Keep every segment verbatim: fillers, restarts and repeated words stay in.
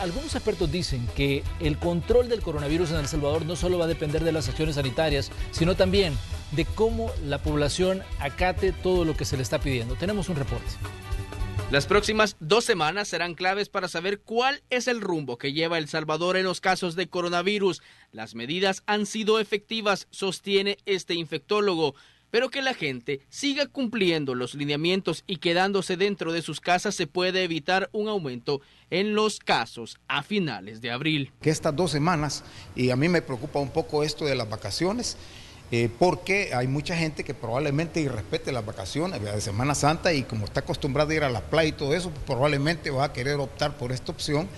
Algunos expertos dicen que el control del coronavirus en El Salvador no solo va a depender de las acciones sanitarias, sino también de cómo la población acate todo lo que se le está pidiendo. Tenemos un reporte. Las próximas dos semanas serán claves para saber cuál es el rumbo que lleva El Salvador en los casos de coronavirus. Las medidas han sido efectivas, sostiene este infectólogo. Pero que la gente siga cumpliendo los lineamientos y quedándose dentro de sus casas se puede evitar un aumento en los casos a finales de abril. Que estas dos semanas, y a mí me preocupa un poco esto de las vacaciones, eh, porque hay mucha gente que probablemente irrespete las vacaciones de Semana Santa y como está acostumbrada a ir a la playa y todo eso, pues probablemente va a querer optar por esta opción,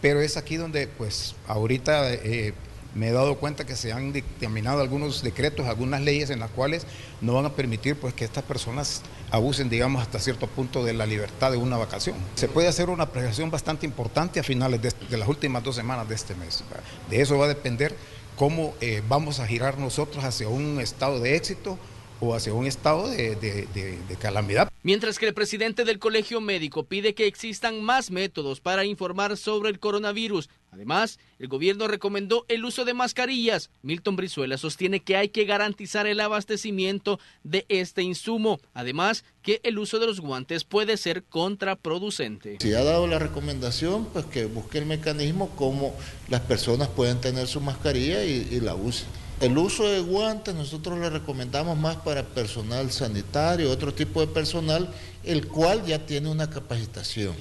pero es aquí donde pues ahorita... Eh, Me he dado cuenta que se han dictaminado algunos decretos, algunas leyes en las cuales no van a permitir pues, que estas personas abusen, digamos, hasta cierto punto de la libertad de una vacación. Se puede hacer una apreciación bastante importante a finales de, de las últimas dos semanas de este mes. De eso va a depender cómo eh, vamos a girar nosotros hacia un estado de éxito o hacia un estado de, de, de, de calamidad. Mientras que el presidente del Colegio Médico pide que existan más métodos para informar sobre el coronavirus. Además, el gobierno recomendó el uso de mascarillas. Milton Brizuela sostiene que hay que garantizar el abastecimiento de este insumo. Además, que el uso de los guantes puede ser contraproducente. Si ha dado la recomendación, pues que busque el mecanismo como las personas pueden tener su mascarilla y, y la usen. El uso de guantes nosotros le recomendamos más para personal sanitario, otro tipo de personal, el cual ya tiene una capacitación,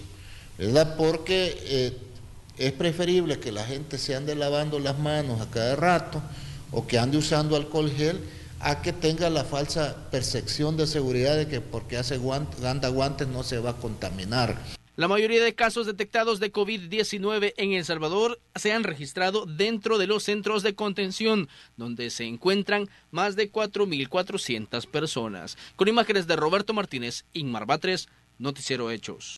¿verdad? Porque eh, es preferible que la gente se ande lavando las manos a cada rato o que ande usando alcohol gel a que tenga la falsa percepción de seguridad de que porque hace guante, anda guantes no se va a contaminar. La mayoría de casos detectados de COVID diecinueve en El Salvador se han registrado dentro de los centros de contención, donde se encuentran más de cuatro mil cuatrocientas personas. Con imágenes de Roberto Martínez, Inmar Batres, Noticiero Hechos.